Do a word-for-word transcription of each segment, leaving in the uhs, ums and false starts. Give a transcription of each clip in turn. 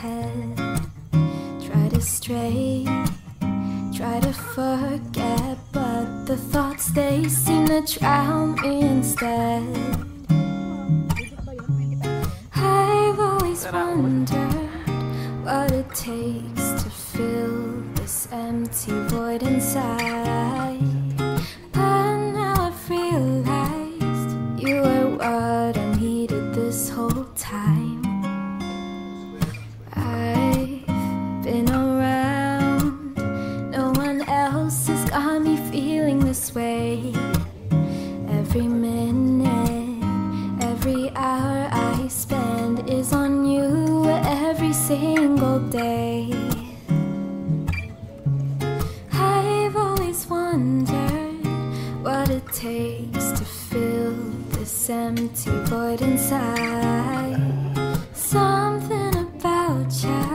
head. Try to stray, try to forget, but the thoughts, they seem to drown instead. I've always wondered what it takes to fill this empty void inside. But now I've realized you were what I needed this whole time. I've been around, no one else has got me feeling this way. Every minute, every hour I spend is on you every single day. What it takes to fill this empty void inside. Something about you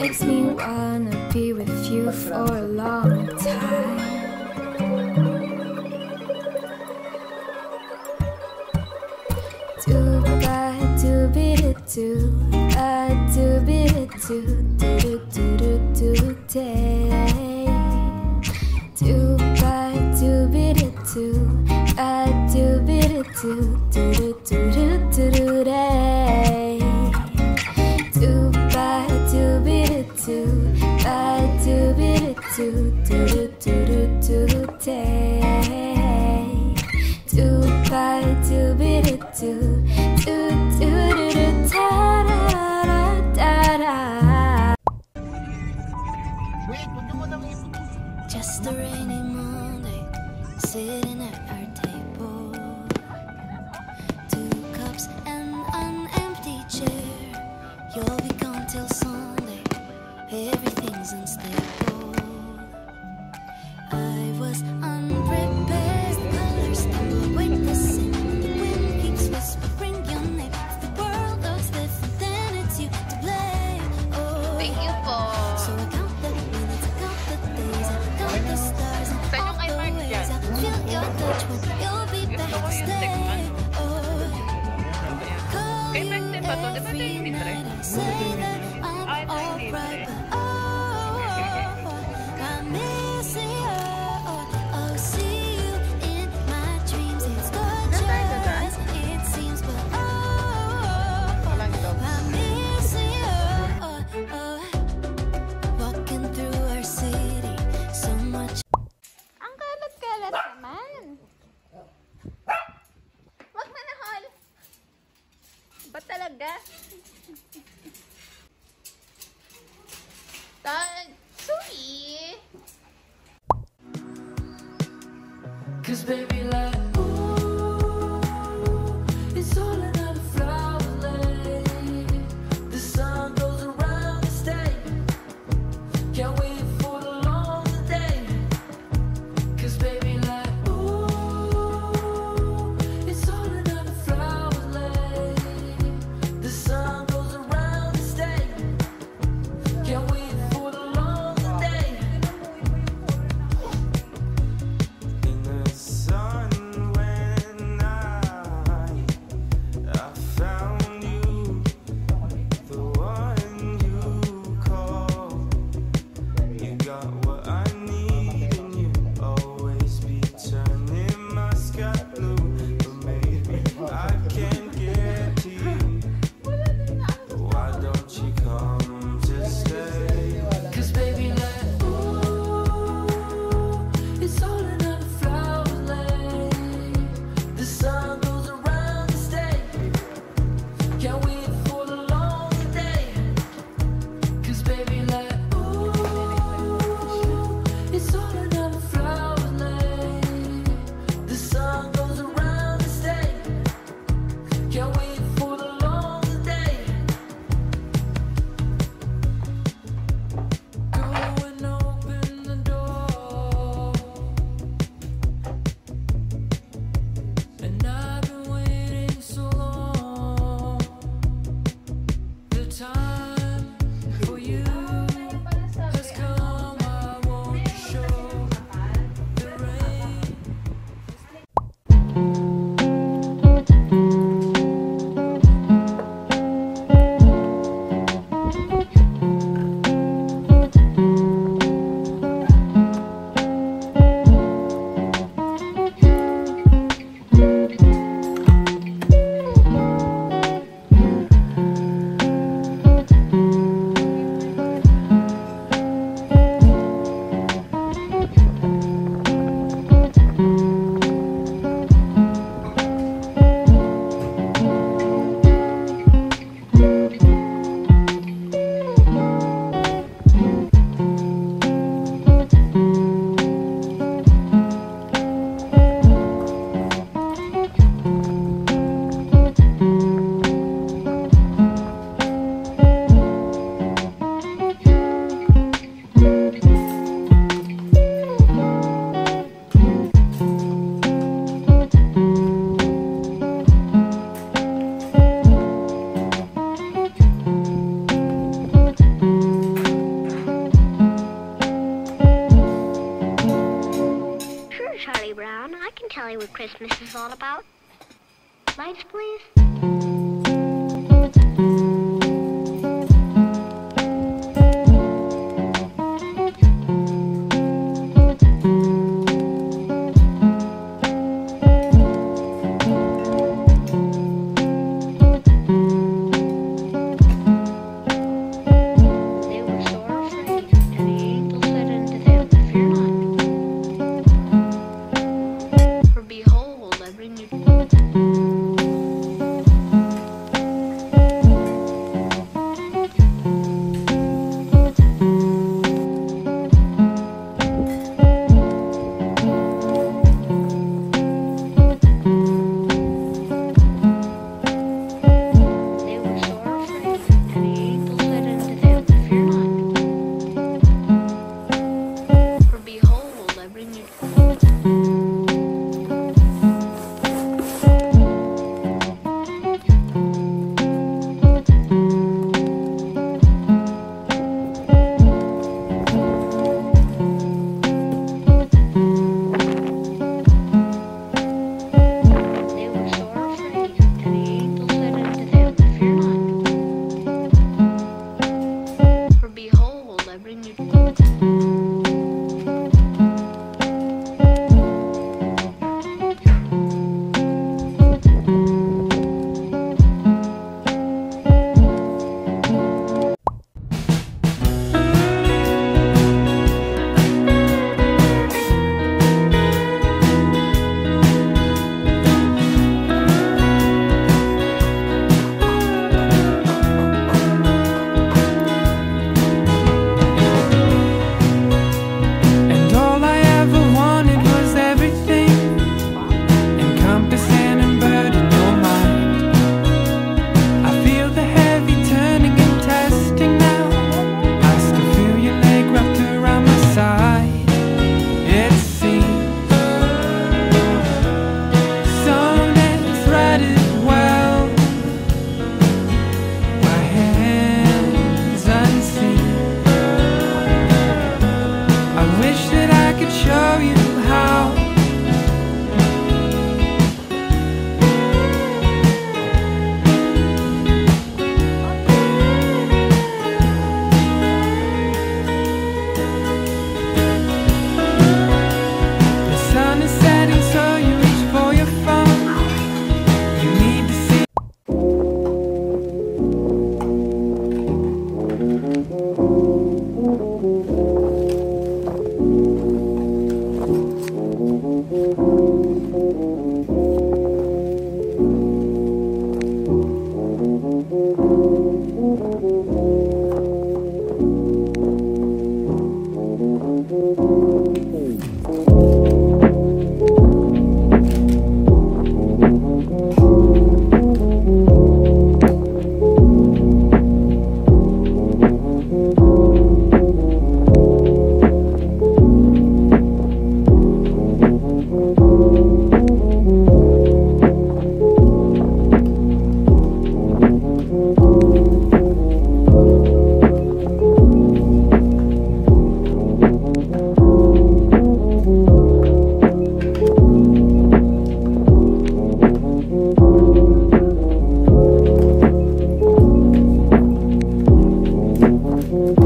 makes me wanna be with you for a long time. Do ba do be do ba do be do do do do do day. I do bit it do do do do do do day. Do by do bit it do I do bit it do do do do do day. Do by do bit it do do do do do da da da da. Just a rainy Monday, sitting at our table, two cups and an empty chair. You'll be gone till Sunday, everything's unstable. I was unprepared, colors stumble with the sin. The wind keeps whispering your name. If the world looks different, then it's you to blame. Oh, thank you for. So I count the minutes, I count the days, I count the stars, and count the ways. I feel your touch when you'll be back to stay. Oh, call you every night and say that I'm alright, but oh, I miss you. Oh, I'll see you in my dreams. It's gorgeous, it seems, but oh, I miss you. Oh, oh, walking through our city, so much. Ang kalat-kalat naman. Wag manahol. Ba talaga? Sorry. Cause baby, like, ooh, it's all another flower lay. The sun goes around this day. Can't wait for the long day. Cause baby, like, ooh, it's all another flower lay. The sun goes around this day. Can't wait for the long day. In the sun Christmas is all about. Lights, please. Thank you.